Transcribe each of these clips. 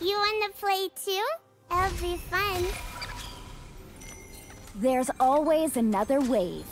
You wanna play too? It'll be fun. There's always another wave.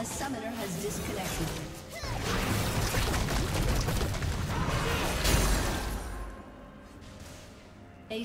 A summoner has disconnected. A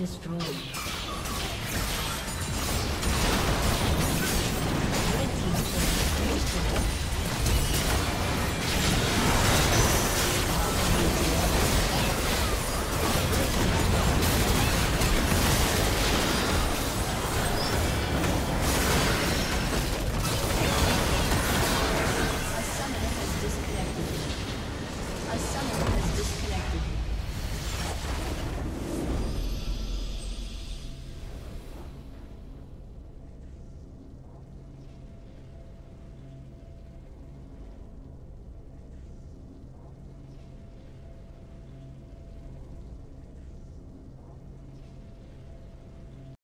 destroyed. A summoner has disconnected.